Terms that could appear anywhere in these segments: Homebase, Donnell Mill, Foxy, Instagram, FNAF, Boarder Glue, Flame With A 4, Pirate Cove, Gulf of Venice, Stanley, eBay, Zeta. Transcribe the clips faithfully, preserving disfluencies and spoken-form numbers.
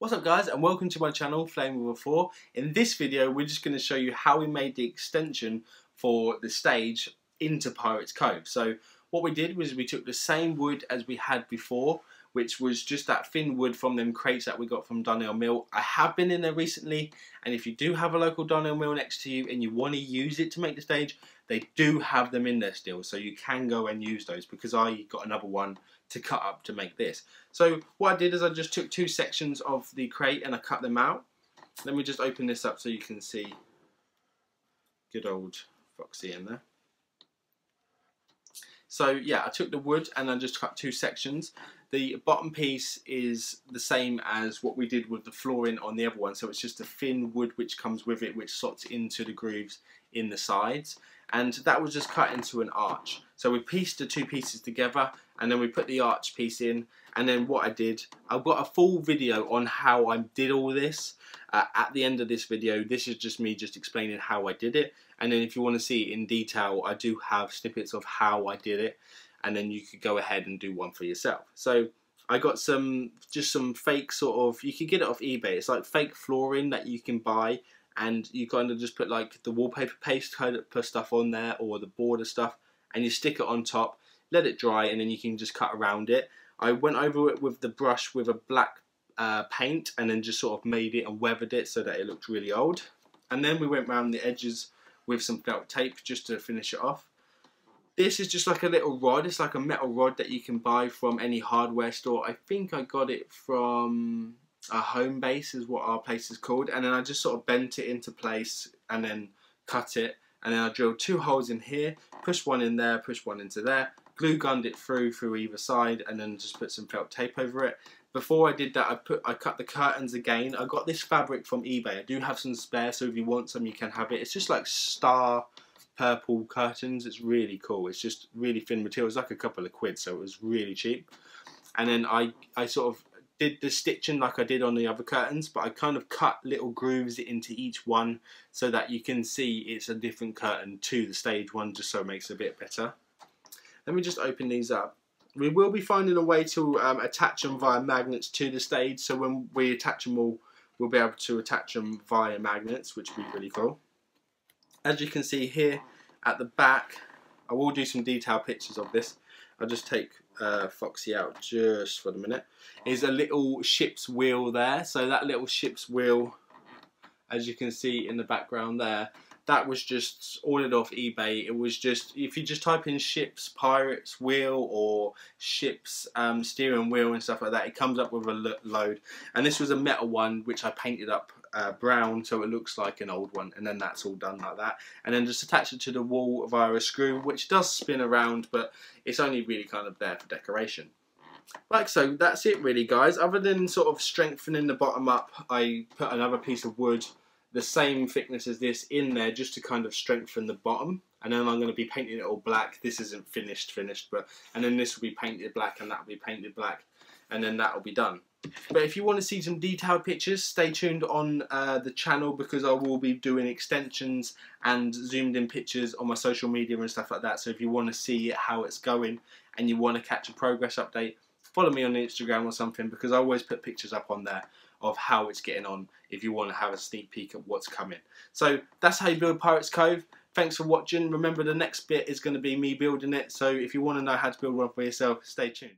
What's up guys and welcome to my channel Flame With A four. In this video we're just going to show you how we made the extension for the stage into Pirate Cove. So what we did was we took the same wood as we had before, which was just that thin wood from them crates that we got from Donnell Mill. I have been in there recently, and if you do have a local Donnell Mill next to you and you want to use it to make the stage, they do have them in there still, so you can go and use those, because I got another one to cut up to make this. So what I did is I just took two sections of the crate and I cut them out. Let me just open this up so you can see good old Foxy in there. So yeah, I took the wood and I just cut two sections. The bottom piece is the same as what we did with the flooring on the other one, so it's just a thin wood which comes with it, which slots into the grooves in the sides, and that was just cut into an arch. So we pieced the two pieces together and then we put the arch piece in, and then what I did, I've got a full video on how I did all this uh, at the end of this video. This is just me just explaining how I did it, and then if you want to see it in detail, I do have snippets of how I did it, and then you could go ahead and do one for yourself. So I got some, just some fake sort of, you could get it off eBay, it's like fake flooring that you can buy, and you kind of just put like the wallpaper paste kind of put stuff on there, or the border stuff, and you stick it on top, let it dry, and then you can just cut around it. I went over it with the brush with a black uh, paint, and then just sort of made it and weathered it so that it looked really old. And then we went round the edges with some felt tape just to finish it off. This is just like a little rod, it's like a metal rod that you can buy from any hardware store. I think I got it from a Homebase is what our place is called, and then I just sort of bent it into place and then cut it, and then I drilled two holes in here, push one in there, push one into there, glue gunned it through through either side, and then just put some felt tape over it. Before I did that, I put I cut the curtains again. I got this fabric from eBay. I do have some spare, so if you want some you can have it. It's just like star purple curtains, it's really cool. It's just really thin material, it's like a couple of quid, so it was really cheap. And then I, I sort of did the stitching like I did on the other curtains, but I kind of cut little grooves into each one so that you can see it's a different curtain to the stage one, just so it makes it a bit better. Let me just open these up. We will be finding a way to um, attach them via magnets to the stage, so when we attach them all, we'll be able to attach them via magnets, which would be really cool. As you can see here at the back, I will do some detailed pictures of this. I'll just take uh, Foxy out just for the minute. Is a little ship's wheel there. So that little ship's wheel, as you can see in the background there, that was just ordered off eBay. It was just, if you just type in ships pirates wheel or ships um, steering wheel and stuff like that, it comes up with a load. And this was a metal one which I painted up uh, brown so it looks like an old one. And then that's all done like that. And then just attach it to the wall via a screw, which does spin around, but it's only really kind of there for decoration. Like so, that's it really guys. Other than sort of strengthening the bottom up, I put another piece of wood the same thickness as this in there just to kind of strengthen the bottom, and then I'm going to be painting it all black. This isn't finished finished, but and then this will be painted black and that will be painted black, and then that will be done. But if you want to see some detailed pictures, stay tuned on uh, the channel, because I will be doing extensions and zoomed in pictures on my social media and stuff like that. So if you want to see how it's going and you want to catch a progress update, follow me on Instagram or something, because I always put pictures up on there of how it's getting on if you want to have a sneak peek at what's coming. So that's how you build Pirate Cove. Thanks for watching. Remember, the next bit is going to be me building it, so if you want to know how to build one for yourself, stay tuned.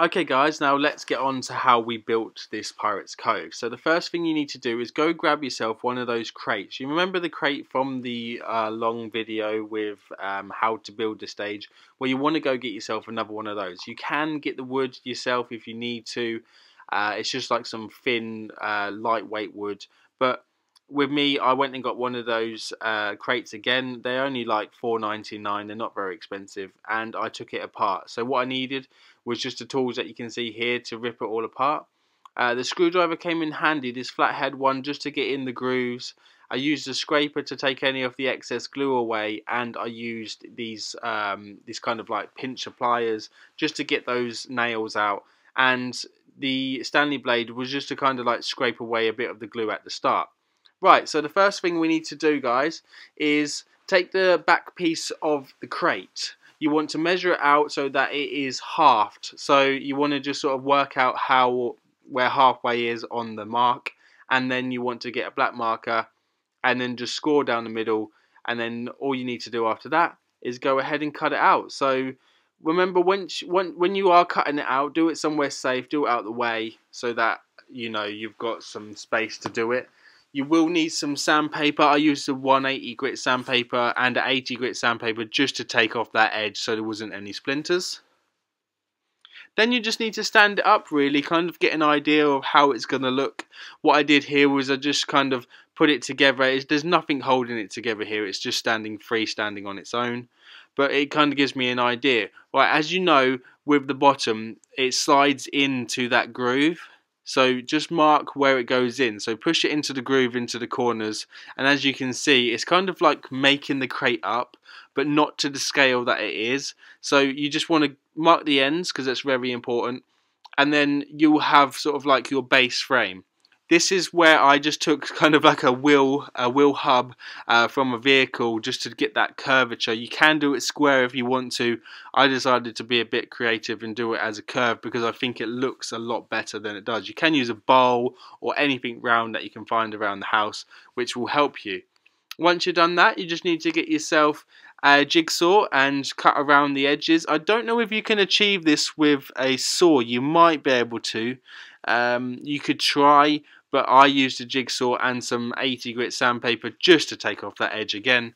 Okay guys, now let's get on to how we built this Pirate Cove. So the first thing you need to do is go grab yourself one of those crates. You remember the crate from the uh, long video with um, how to build the stage? Well, you want to go get yourself another one of those. You can get the wood yourself if you need to. Uh, it's just like some thin, uh, lightweight wood. But with me, I went and got one of those uh, crates again. They're only like four ninety-nine. They're not very expensive. And I took it apart. So what I needed was just the tools that you can see here to rip it all apart. Uh, the screwdriver came in handy, this flathead one, just to get in the grooves. I used a scraper to take any of the excess glue away, and I used these, um, these kind of like pincher pliers just to get those nails out. And the Stanley blade was just to kind of like scrape away a bit of the glue at the start. Right, so the first thing we need to do, guys, is take the back piece of the crate. You want to measure it out so that it is halved. So you want to just sort of work out how where halfway is on the mark, and then you want to get a black marker and then just score down the middle, and then all you need to do after that is go ahead and cut it out. So remember, once when, when you are cutting it out, do it somewhere safe, do it out of the way so that you know you've got some space to do it. You will need some sandpaper. I used a one eighty grit sandpaper and an eighty grit sandpaper just to take off that edge so there wasn't any splinters. Then you just need to stand it up, really, kind of get an idea of how it's going to look. What I did here was I just kind of put it together. It's, there's nothing holding it together here. It's just standing free, standing on its own. But it kind of gives me an idea. Right, as you know, with the bottom, it slides into that groove. So just mark where it goes in. So push it into the groove, into the corners. And as you can see, it's kind of like making the crate up, but not to the scale that it is. So you just want to mark the ends because that's very important. And then you'll have sort of like your base frame. This is where I just took kind of like a wheel, a wheel hub uh, from a vehicle just to get that curvature. You can do it square if you want to. I decided to be a bit creative and do it as a curve because I think it looks a lot better than it does. You can use a bowl or anything round that you can find around the house, which will help you. Once you've done that, you just need to get yourself a jigsaw and cut around the edges. I don't know if you can achieve this with a saw. You might be able to. Um, you could try, but I used a jigsaw and some eighty grit sandpaper just to take off that edge again,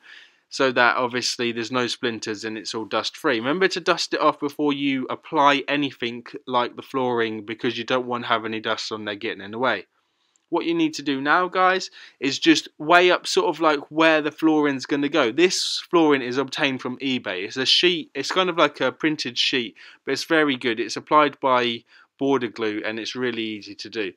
so that obviously there's no splinters and it's all dust free. Remember to dust it off before you apply anything like the flooring, because you don't want to have any dust on there getting in the way. What you need to do now, guys, is just weigh up sort of like where the flooring's going to go. This flooring is obtained from eBay. It's a sheet, it's kind of like a printed sheet, but it's very good. It's applied by border glue and it's really easy to do.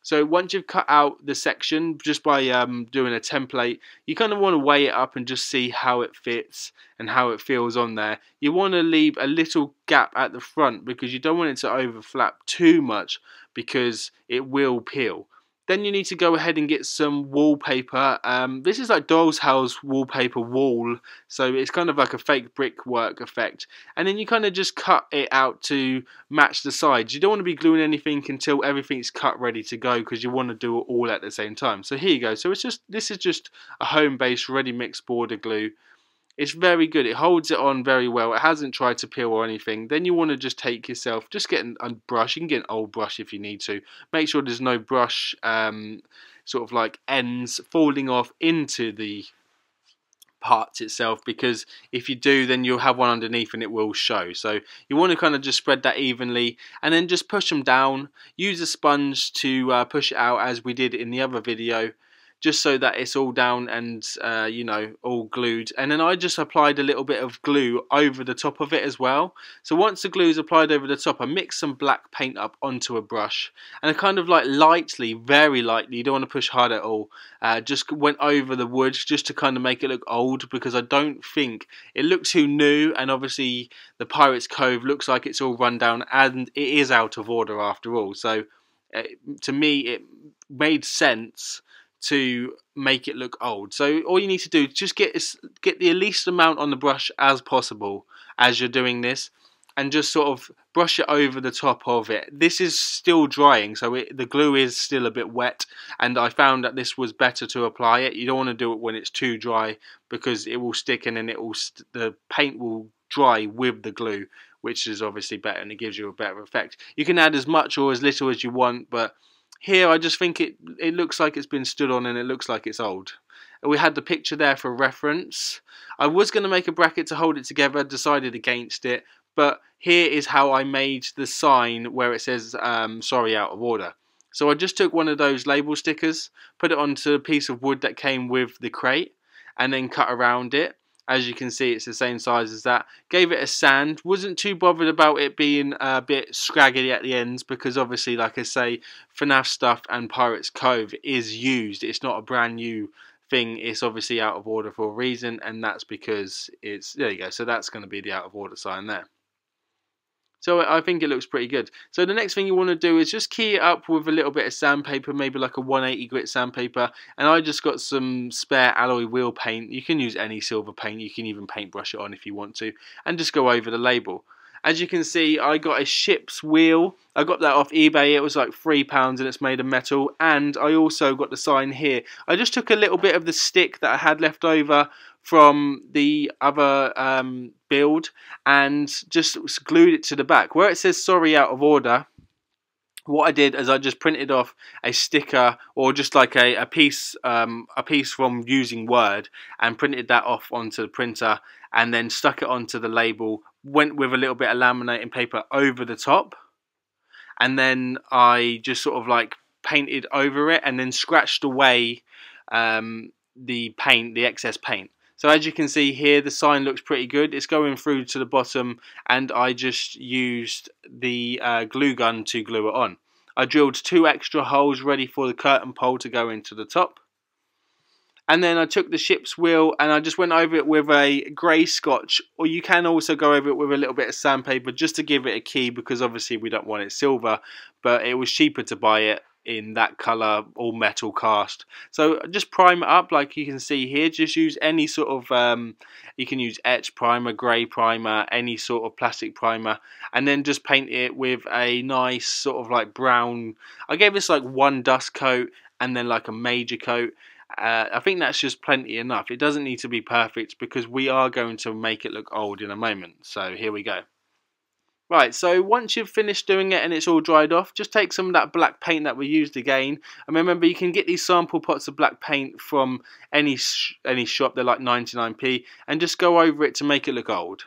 So once you've cut out the section, just by um, doing a template, you kind of want to weigh it up and just see how it fits and how it feels on there. You want to leave a little gap at the front because you don't want it to overflap too much because it will peel. Then you need to go ahead and get some wallpaper. Um, this is like Doll's House wallpaper wall, so it's kind of like a fake brickwork effect. And then you kind of just cut it out to match the sides. You don't want to be gluing anything until everything's cut ready to go, because you want to do it all at the same time. So here you go. So it's just this is just a Homebase ready mix border glue. It's very good. It holds it on very well. It hasn't tried to peel or anything. Then you want to just take yourself, just get an, a brush. You can get an old brush if you need to. Make sure there's no brush um, sort of like ends falling off into the parts itself, because if you do, then you'll have one underneath and it will show. So you want to kind of just spread that evenly and then just push them down. Use a sponge to uh, push it out, as we did in the other video, just so that it's all down and, uh, you know, all glued. And then I just applied a little bit of glue over the top of it as well. So once the glue is applied over the top, I mix some black paint up onto a brush. And I kind of like lightly, very lightly, you don't want to push hard at all, uh, just went over the wood just to kind of make it look old, because I don't think it looks too new. And obviously the Pirate's Cove looks like it's all run down, and it is out of order after all. So uh, to me, it made sense to make it look old. So all you need to do is just get get the least amount on the brush as possible as you're doing this, and just sort of brush it over the top of it. This is still drying, so it, the glue is still a bit wet, and I found that this was better to apply it. You don't want to do it when it's too dry, because it will stick, and then it will st the paint will dry with the glue, which is obviously better, and it gives you a better effect. You can add as much or as little as you want, but here, I just think it, it looks like it's been stood on, and it looks like it's old. We had the picture there for reference. I was going to make a bracket to hold it together, decided against it, but here is how I made the sign where it says, um, sorry, out of order. So I just took one of those label stickers, put it onto a piece of wood that came with the crate, and then cut around it. As you can see, it's the same size as that. Gave it a sand. Wasn't too bothered about it being a bit scraggly at the ends, because obviously, like I say, FNAF stuff and Pirate's Cove is used. It's not a brand new thing. It's obviously out of order for a reason, and that's because it's... There you go. So that's going to be the out of order sign there. So I think it looks pretty good. So the next thing you want to do is just key it up with a little bit of sandpaper, maybe like a one eighty grit sandpaper. And I just got some spare alloy wheel paint. You can use any silver paint. You can even paintbrush it on if you want to. And just go over the label. As you can see, I got a ship's wheel. I got that off eBay. It was like three pounds and it's made of metal. And I also got the sign here. I just took a little bit of the stick that I had left over from the other um, build and just glued it to the back. Where it says sorry out of order, what I did is I just printed off a sticker or just like a, a piece um, a piece from using Word and printed that off onto the printer and then stuck it onto the label, went with a little bit of laminating paper over the top, and then I just sort of like painted over it and then scratched away um, the paint, the excess paint. So as you can see here, the sign looks pretty good. It's going through to the bottom and I just used the uh, glue gun to glue it on. I drilled two extra holes ready for the curtain pole to go into the top. And then I took the ship's wheel and I just went over it with a grey scotch, or you can also go over it with a little bit of sandpaper just to give it a key, because obviously we don't want it silver, but it was cheaper to buy it in that color, all metal cast. So just prime it up like you can see here. Just use any sort of um, you can use etch primer, gray primer, any sort of plastic primer, and then just paint it with a nice sort of like brown. I gave this like one dust coat and then like a major coat. uh, I think that's just plenty enough. It doesn't need to be perfect because we are going to make it look old in a moment. So here we go. Right, so once you've finished doing it and it's all dried off, just take some of that black paint that we used again. And remember, you can get these sample pots of black paint from any sh any shop. They're like ninety-nine p, and just go over it to make it look old.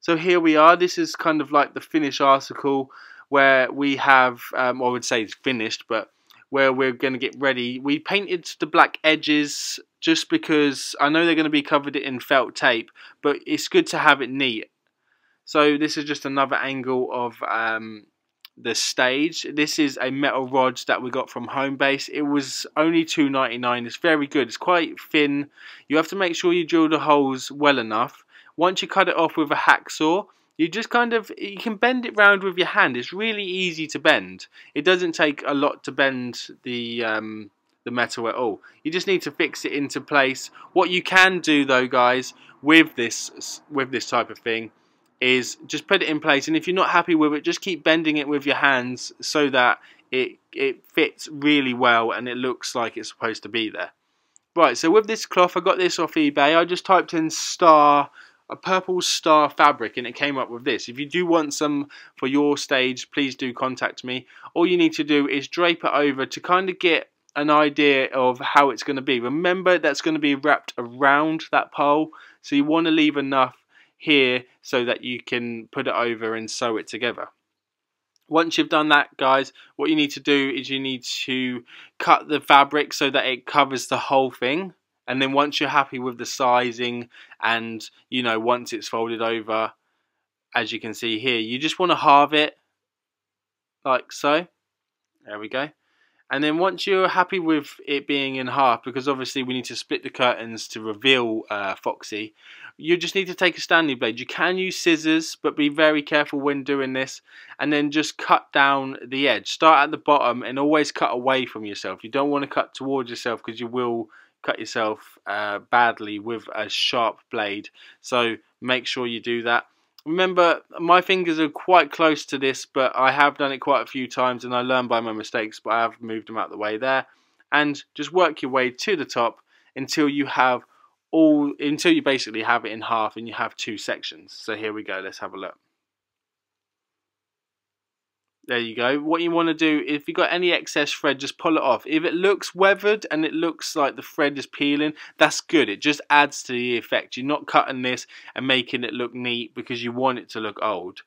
So here we are. This is kind of like the finished article where we have, um, I would say it's finished, but where we're going to get ready. We painted the black edges just because I know they're going to be covered in felt tape, but it's good to have it neat. So this is just another angle of um, the stage. This is a metal rod that we got from Homebase. It was only two ninety-nine. It's very good. It's quite thin. You have to make sure you drill the holes well enough. Once you cut it off with a hacksaw, you just kind of, you can bend it round with your hand. It's really easy to bend. It doesn't take a lot to bend the um, the metal at all. You just need to fix it into place. What you can do though, guys, with this with this type of thing, is just put it in place, and if you're not happy with it, just keep bending it with your hands so that it it fits really well and it looks like it's supposed to be there. Right, so with this cloth, I got this off eBay. I just typed in star, a purple star fabric, and it came up with this. If you do want some for your stage, please do contact me. All you need to do is drape it over to kind of get an idea of how it's going to be. Remember, that's going to be wrapped around that pole, so you want to leave enough here so that you can put it over and sew it together. Once you've done that, guys, what you need to do is you need to cut the fabric so that it covers the whole thing, and then once you're happy with the sizing and, you know, once it's folded over, as you can see here, you just want to halve it like so. There we go. And then once you're happy with it being in half, because obviously we need to split the curtains to reveal uh, Foxy, you just need to take a Stanley blade. You can use scissors, but be very careful when doing this. And then just cut down the edge. Start at the bottom and always cut away from yourself. You don't want to cut towards yourself because you will cut yourself uh, badly with a sharp blade. So make sure you do that. Remember, my fingers are quite close to this, but I have done it quite a few times and I learn by my mistakes, but I have moved them out of the way there. And just work your way to the top until you have all, until you basically have it in half and you have two sections. So here we go, let's have a look. There you go. What you want to do, if you've got any excess thread, just pull it off. If it looks weathered and it looks like the thread is peeling, that's good. It just adds to the effect. You're not cutting this and making it look neat because you want it to look old.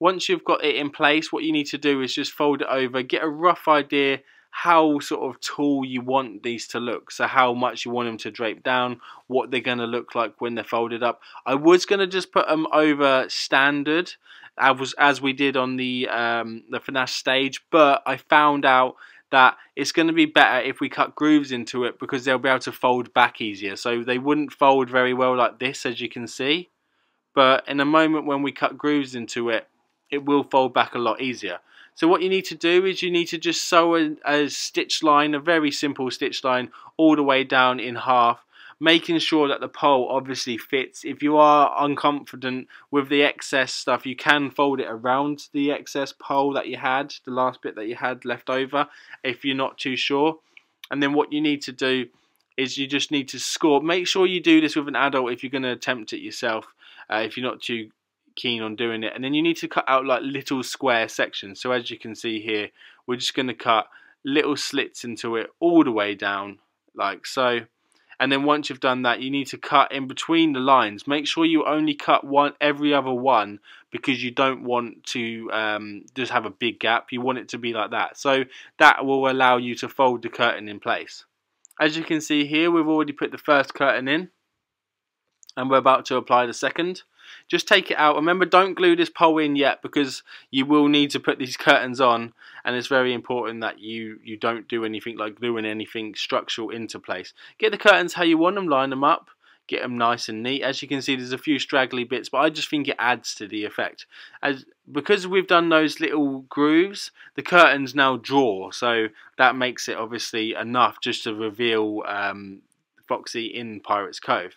Once you've got it in place, what you need to do is just fold it over, get a rough idea how sort of tall you want these to look, so how much you want them to drape down, what they're going to look like when they're folded up. I was going to just put them over standard, I was, as we did on the um, the FNAF stage, but I found out that it's going to be better if we cut grooves into it because they'll be able to fold back easier. So they wouldn't fold very well like this, as you can see, but in a moment when we cut grooves into it, it will fold back a lot easier. So what you need to do is you need to just sew a, a stitch line, a very simple stitch line, all the way down in half. making sure that the pole obviously fits. If you are unconfident with the excess stuff, you can fold it around the excess pole that you had, the last bit that you had left over, if you're not too sure. And then what you need to do is you just need to score. Make sure you do this with an adult if you're going to attempt it yourself, uh, if you're not too keen on doing it. And then you need to cut out like little square sections. So as you can see here, we're just going to cut little slits into it all the way down like so. And then once you've done that, you need to cut in between the lines. Make sure you only cut one every other one, because you don't want to um, just have a big gap. You want it to be like that. So that will allow you to fold the curtain in place. As you can see here, we've already put the first curtain in, and we're about to apply the second. Just take it out. Remember, don't glue this pole in yet, because you will need to put these curtains on, and it's very important that you you don't do anything like gluing anything structural into place. Get the curtains how you want them, line them up, get them nice and neat. As you can see, there's a few straggly bits, but I just think it adds to the effect. As because we've done those little grooves, the curtains now draw, so that makes it obviously enough just to reveal um, Foxy in Pirate's Cove.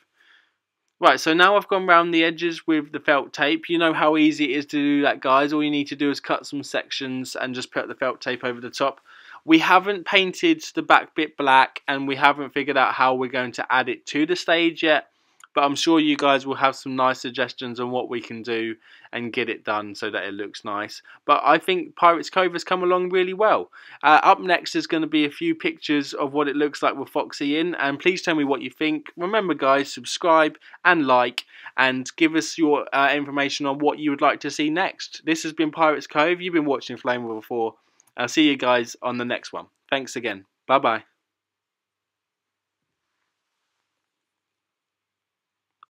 Right, so now I've gone round the edges with the felt tape. You know how easy it is to do that, guys. All you need to do is cut some sections and just put the felt tape over the top. We haven't painted the back bit black, and we haven't figured out how we're going to add it to the stage yet. But I'm sure you guys will have some nice suggestions on what we can do and get it done so that it looks nice. But I think Pirate's Cove has come along really well. Uh, up next is going to be a few pictures of what it looks like with Foxy in. And please tell me what you think. Remember, guys, subscribe and like, and give us your uh, information on what you would like to see next. This has been Pirate's Cove. You've been watching Flame With A four. I'll see you guys on the next one. Thanks again. Bye-bye.